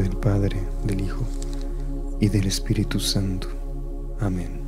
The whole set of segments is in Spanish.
nombre del Padre, del Hijo y del Espíritu Santo. Amén.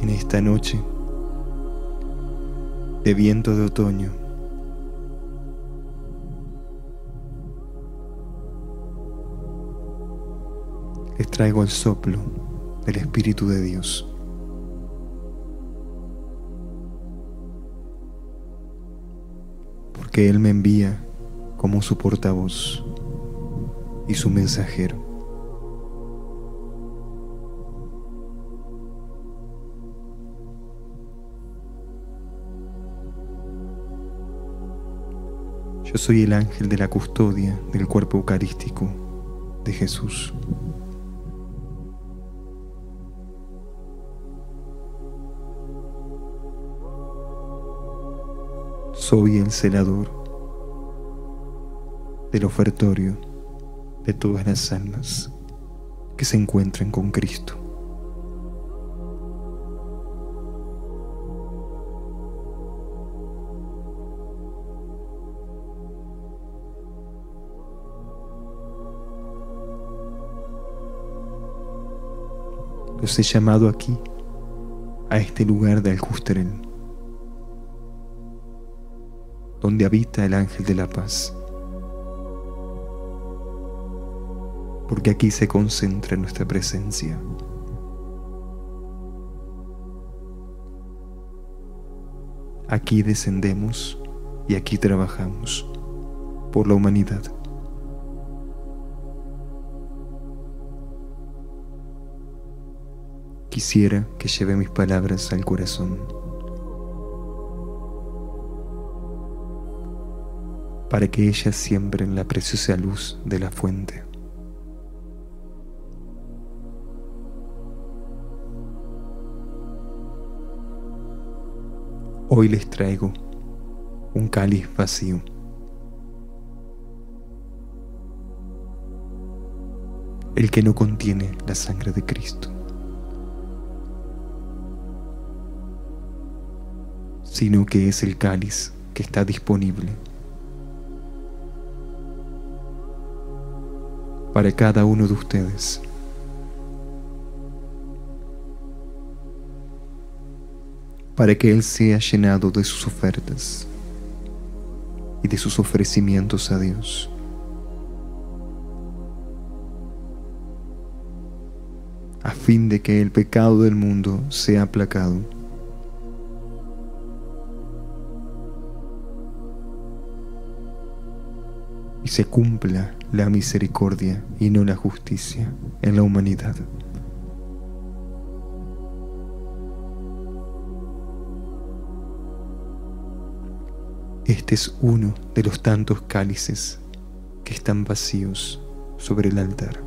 En esta noche de viento de otoño, les traigo el soplo del Espíritu de Dios. Porque Él me envía como su portavoz y su mensajero. Yo soy el ángel de la custodia del cuerpo eucarístico de Jesús. Soy el celador del ofertorio de todas las almas que se encuentran con Cristo. Los he llamado aquí, a este lugar de Aljustrel, donde habita el ángel de la paz, porque aquí se concentra nuestra presencia. Aquí descendemos y aquí trabajamos por la humanidad. Quisiera que lleve mis palabras al corazón, para que ellas siembren la preciosa luz de la fuente. Hoy les traigo un cáliz vacío, el que no contiene la sangre de Cristo, sino que es el cáliz que está disponible para cada uno de ustedes. Para que Él sea llenado de sus ofertas y de sus ofrecimientos a Dios. A fin de que el pecado del mundo sea aplacado. Se cumpla la misericordia y no la justicia en la humanidad. Este es uno de los tantos cálices que están vacíos sobre el altar.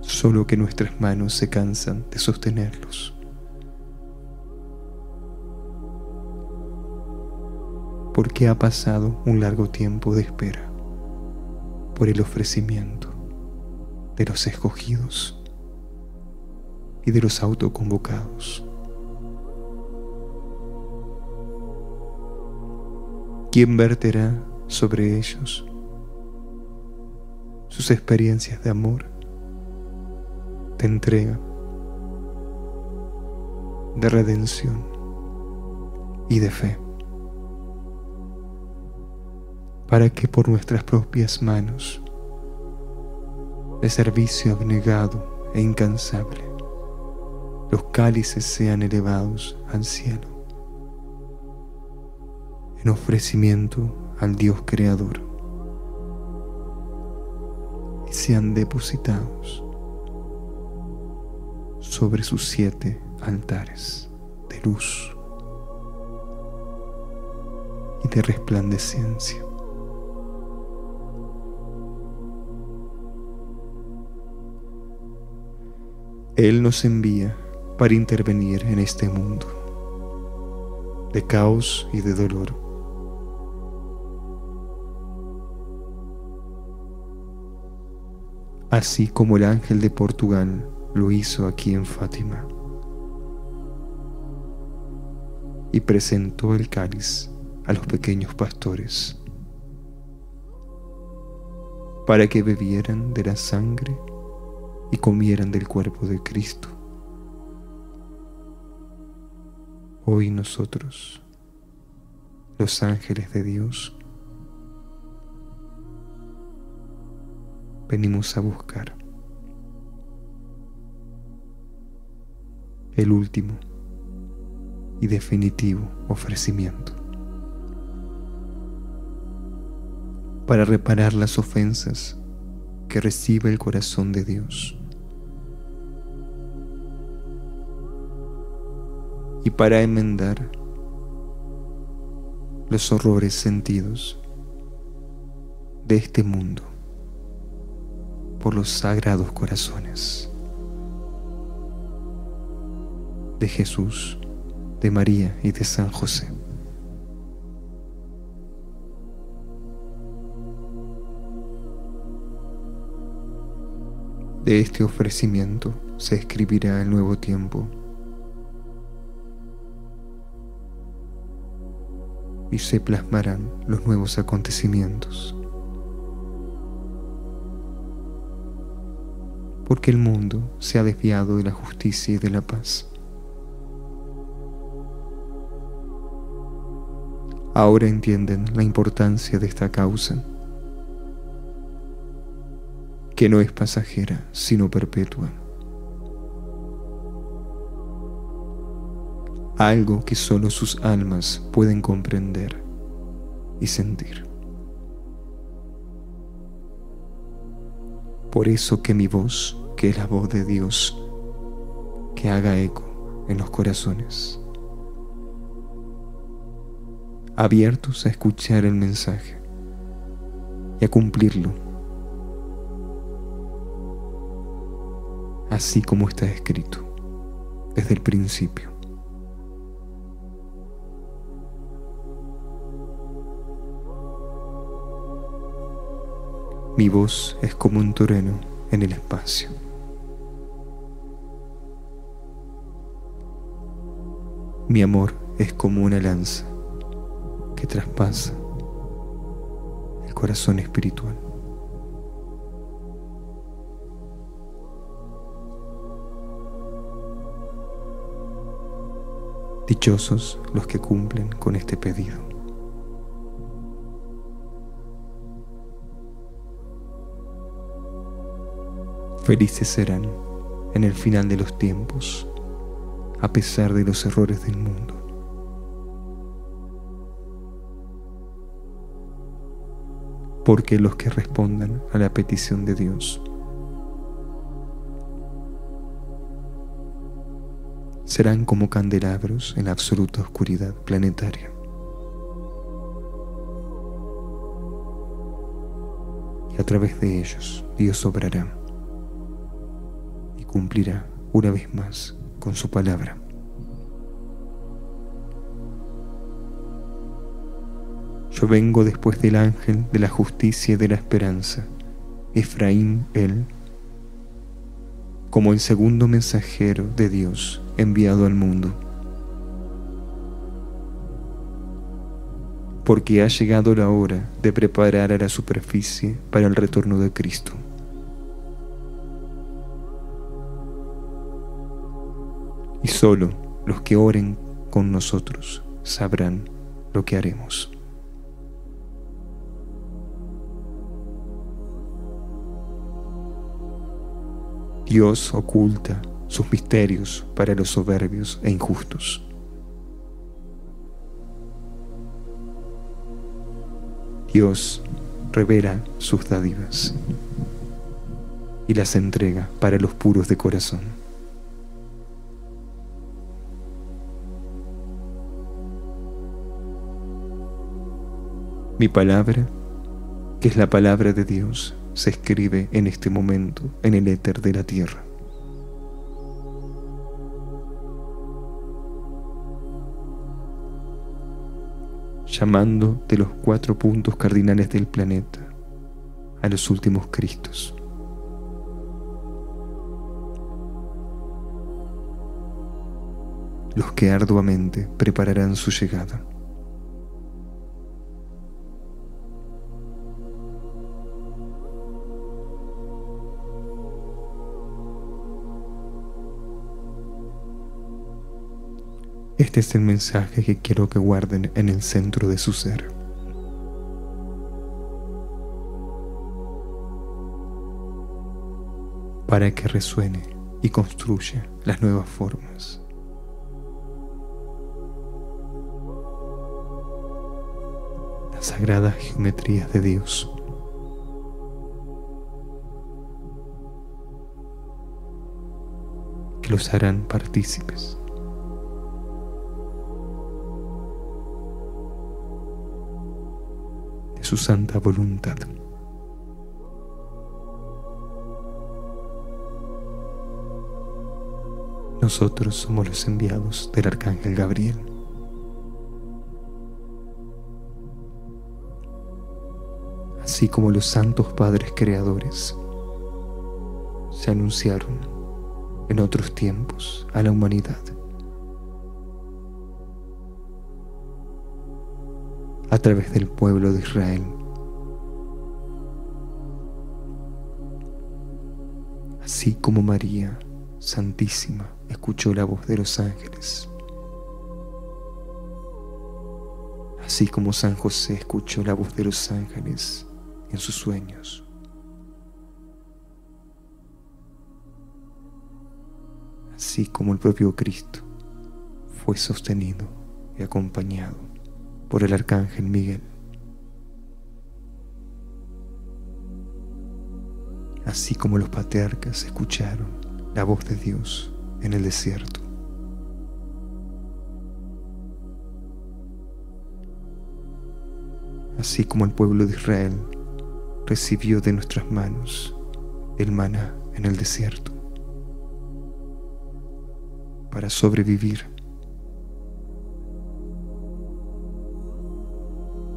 Solo que nuestras manos se cansan de sostenerlos. Porque ha pasado un largo tiempo de espera por el ofrecimiento de los escogidos y de los autoconvocados. ¿Quién verterá sobre ellos sus experiencias de amor, de entrega, de redención y de fe? Para que por nuestras propias manos, de servicio abnegado e incansable, los cálices sean elevados al cielo, en ofrecimiento al Dios Creador, y sean depositados sobre sus 7 altares de luz y de resplandecencia. Él nos envía para intervenir en este mundo de caos y de dolor. Así como el ángel de Portugal lo hizo aquí en Fátima y presentó el cáliz a los pequeños pastores para que bebieran de la sangre y comieran del cuerpo de Cristo. Hoy nosotros, los ángeles de Dios, venimos a buscar el último y definitivo ofrecimiento para reparar las ofensas que recibe el corazón de Dios y para enmendar los horrores sentidos de este mundo por los sagrados corazones de Jesús, de María y de San José. De este ofrecimiento se escribirá el nuevo tiempo y se plasmarán los nuevos acontecimientos, porque el mundo se ha desviado de la justicia y de la paz. Ahora entienden la importancia de esta causa, que no es pasajera, sino perpetua. Algo que solo sus almas pueden comprender y sentir. Por eso que mi voz, que es la voz de Dios, que haga eco en los corazones, abiertos a escuchar el mensaje y a cumplirlo, así como está escrito desde el principio. Mi voz es como un trueno en el espacio. Mi amor es como una lanza que traspasa el corazón espiritual. Dichosos los que cumplen con este pedido. Felices serán en el final de los tiempos, a pesar de los errores del mundo. Porque los que respondan a la petición de Dios serán como candelabros en la absoluta oscuridad planetaria. Y a través de ellos Dios obrará y cumplirá una vez más con su palabra. Yo vengo después del ángel de la justicia y de la esperanza, Efraín él, como el segundo mensajero de Dios enviado al mundo, porque ha llegado la hora de preparar a la superficie para el retorno de Cristo. Y solo los que oren con nosotros sabrán lo que haremos. Dios oculta sus misterios para los soberbios e injustos. Dios revela sus dádivas y las entrega para los puros de corazón. Mi palabra, que es la palabra de Dios, se escribe en este momento en el éter de la tierra. Llamando de los 4 puntos cardinales del planeta a los últimos Cristos. Los que arduamente prepararán su llegada. Este es el mensaje que quiero que guarden en el centro de su ser. Para que resuene y construya las nuevas formas. Las sagradas geometrías de Dios. Que los harán partícipes. Su santa voluntad. Nosotros somos los enviados del Arcángel Gabriel. Así como los santos padres creadores se anunciaron en otros tiempos a la humanidad. A través del pueblo de Israel, así como María Santísima escuchó la voz de los ángeles, así como San José escuchó la voz de los ángeles en sus sueños, así como el propio Cristo fue sostenido y acompañado por el Arcángel Miguel. Así como los patriarcas escucharon la voz de Dios en el desierto. Así como el pueblo de Israel recibió de nuestras manos el maná en el desierto para sobrevivir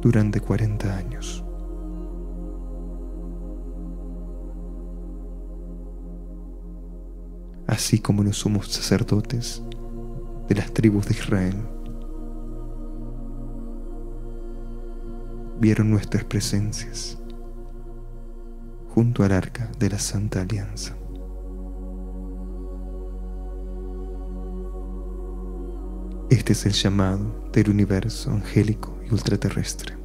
durante 40 años. Así como los sumos sacerdotes de las tribus de Israel vieron nuestras presencias junto al arca de la Santa Alianza. Este es el llamado del universo angélico y ultraterrestre.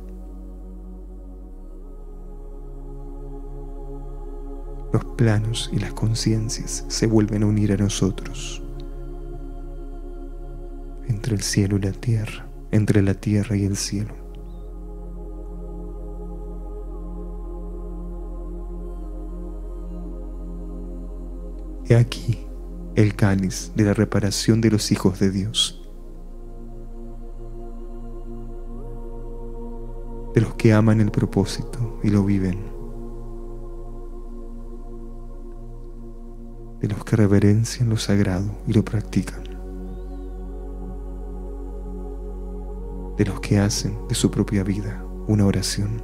Los planos y las conciencias se vuelven a unir a nosotros. Entre el cielo y la tierra, entre la tierra y el cielo. He aquí el cáliz de la reparación de los hijos de Dios. De los que aman el propósito y lo viven, de los que reverencian lo sagrado y lo practican, de los que hacen de su propia vida una oración.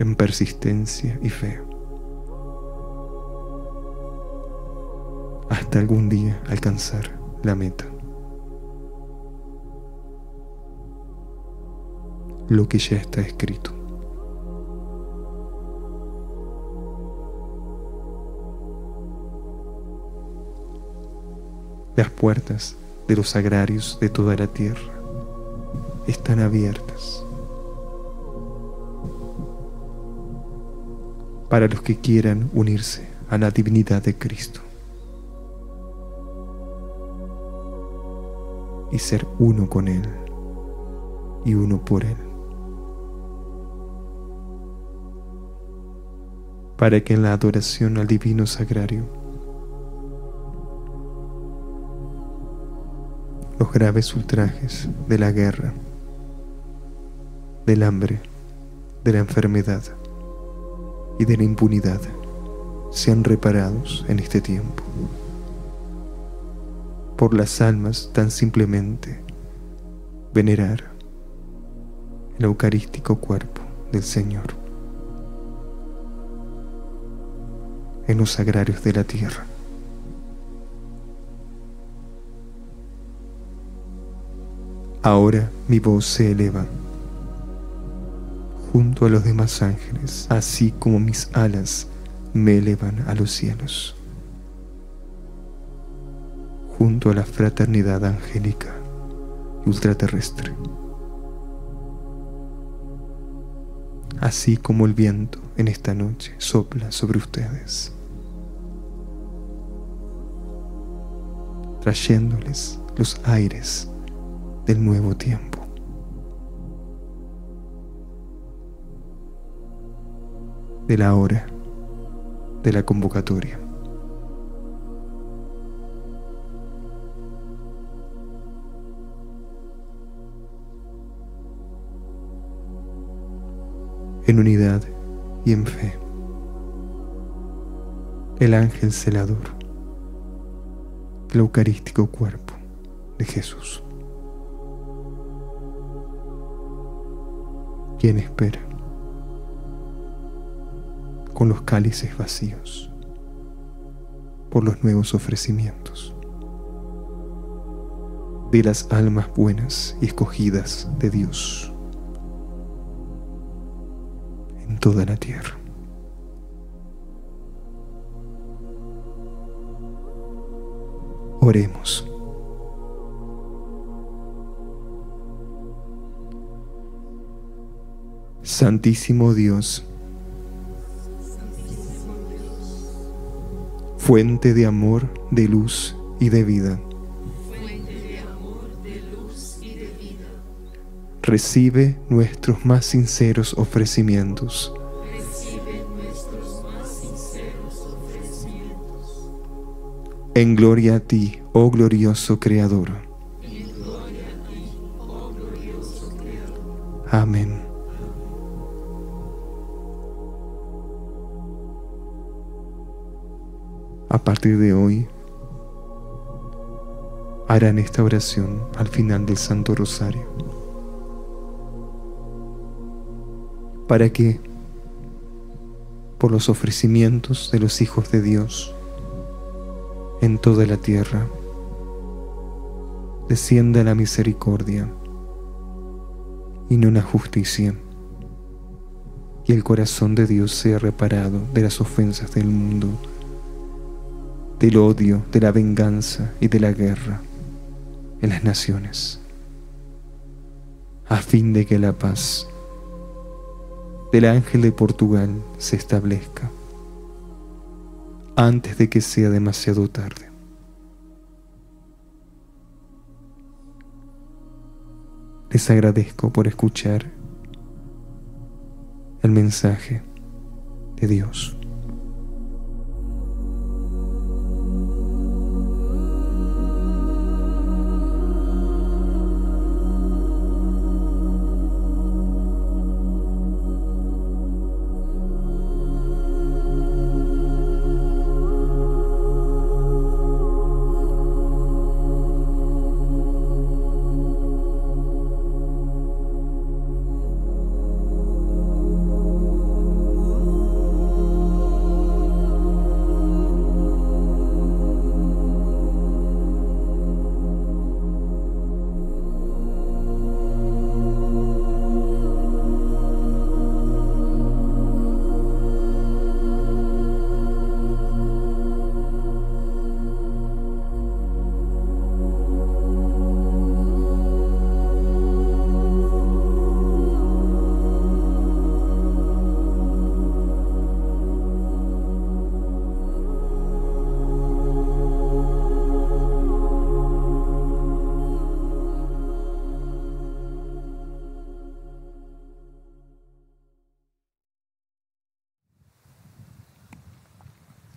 En persistencia y fe, hasta algún día alcanzar la meta. Lo que ya está escrito. Las puertas de los agrarios de toda la tierra están abiertas para los que quieran unirse a la divinidad de Cristo y ser uno con Él y uno por Él. para que en la adoración al divino sagrario los graves ultrajes de la guerra, del hambre, de la enfermedad y de la impunidad sean reparados en este tiempo, por las almas tan simplemente venerar el eucarístico cuerpo del Señor en los sagrarios de la tierra. Ahora mi voz se eleva junto a los demás ángeles, así como mis alas me elevan a los cielos, junto a la fraternidad angélica y ultraterrestre. Así como el viento en esta noche sopla sobre ustedes, trayéndoles los aires del nuevo tiempo. De la hora de la convocatoria. En unidad y en fe, el ángel celador del eucarístico cuerpo de Jesús, quien espera con los cálices vacíos por los nuevos ofrecimientos de las almas buenas y escogidas de Dios en toda la tierra. Oremos. Santísimo Dios, fuente de amor, de luz y de vida, recibe nuestros más sinceros ofrecimientos. En gloria a ti, oh glorioso Creador. Amén. A partir de hoy, harán esta oración al final del Santo Rosario, para que, por los ofrecimientos de los hijos de Dios en toda la tierra, descienda la misericordia y no la justicia, y el corazón de Dios sea reparado de las ofensas del mundo, del odio, de la venganza y de la guerra en las naciones, a fin de que la paz del ángel de Portugal se establezca antes de que sea demasiado tarde. Les agradezco por escuchar el mensaje de Dios.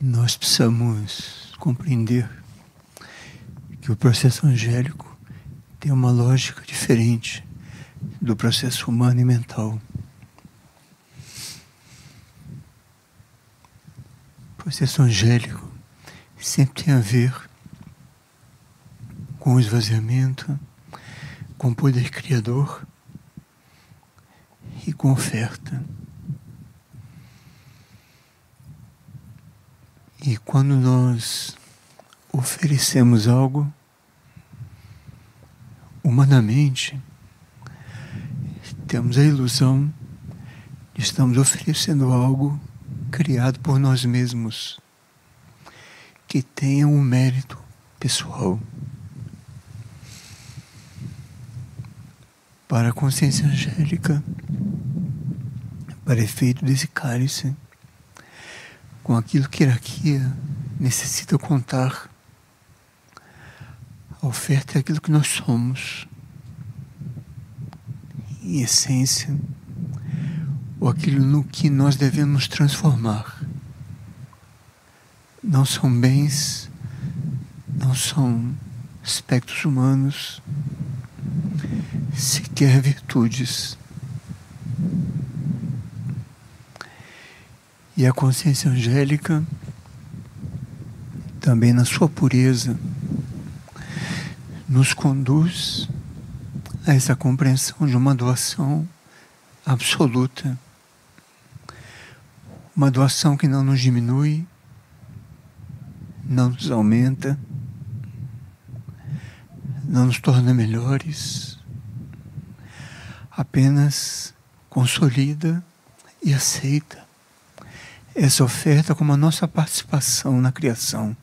Nós precisamos compreender que o processo angélico tem uma lógica diferente do processo humano e mental. O processo angélico sempre tem a ver com o esvaziamento, com o poder criador e com oferta. E quando nós oferecemos algo, humanamente, temos a ilusão de estamos oferecendo algo criado por nós mesmos, que tenha um mérito pessoal. Para a consciência angélica, para efeito desse cálice, com aquilo que a hierarquia necessita contar, a oferta é aquilo que nós somos, em essência, ou aquilo no que nós devemos transformar. Não são bens, não são aspectos humanos, sequer virtudes. E a consciência angélica, também na sua pureza, nos conduz a essa compreensão de uma doação absoluta. Uma doação que não nos diminui, não nos aumenta, não nos torna melhores, apenas consolida e aceita essa oferta como a nossa participação na criação.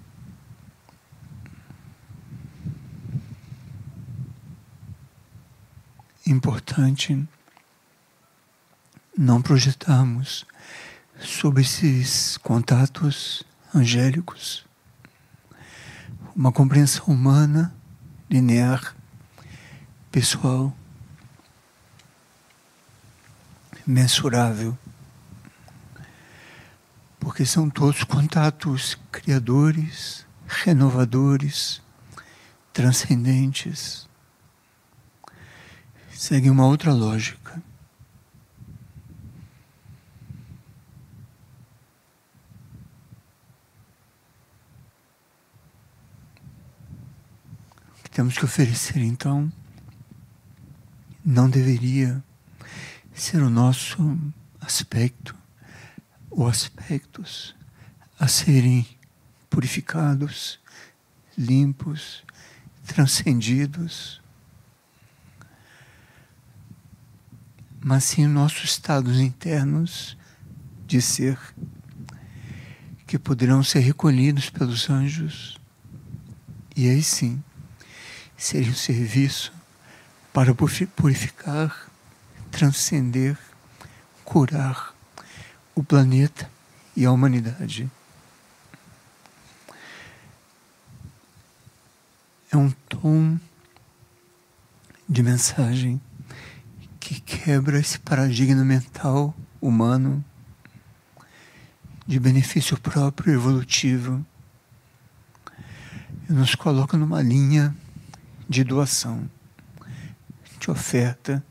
É importante não projetarmos sobre esses contatos angélicos uma compreensão humana, linear, pessoal, mensurável, porque são todos contatos criadores, renovadores, transcendentes. Seguem uma outra lógica. O que temos que oferecer, então, não deveria ser o nosso aspecto ou aspectos a serem purificados, limpos, transcendidos, mas sim nossos estados internos de ser, que poderão ser recolhidos pelos anjos, e aí sim, seria um serviço para purificar, transcender, curar o planeta e a humanidade. É um tom de mensagem que quebra esse paradigma mental humano de benefício próprio evolutivo e nos coloca numa linha de doação, de oferta,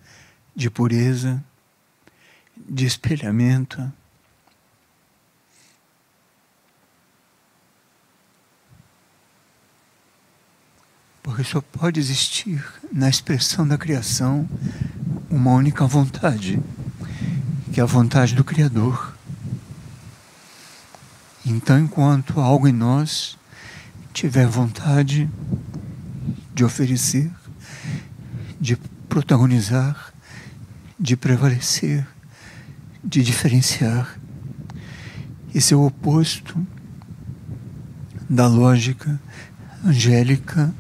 de pureza, de espelhamento. Porque só pode existir na expressão da criação uma única vontade, que é a vontade do Criador. Então, enquanto algo em nós tiver vontade de oferecer, de protagonizar, de prevalecer, de diferenciar, esse é o oposto da lógica angélica,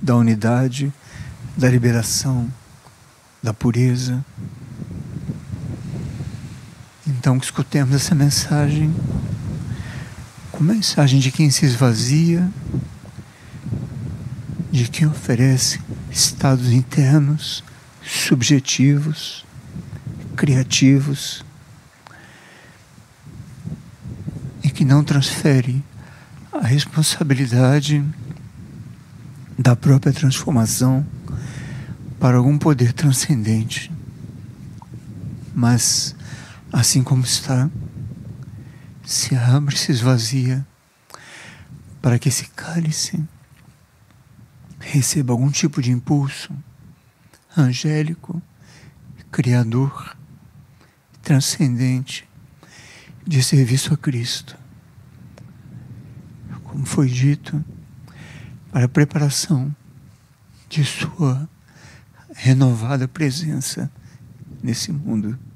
da unidade, da liberação, da pureza. Então que escutemos essa mensagem, como mensagem de quem se esvazia, de quem oferece estados internos, subjetivos, criativos, que não transfere a responsabilidade da própria transformação para algum poder transcendente, mas assim como está, se abre e se esvazia para que esse cálice receba algum tipo de impulso angélico, criador, transcendente, de serviço a Cristo, como foi dito, para a preparação de sua renovada presença nesse mundo.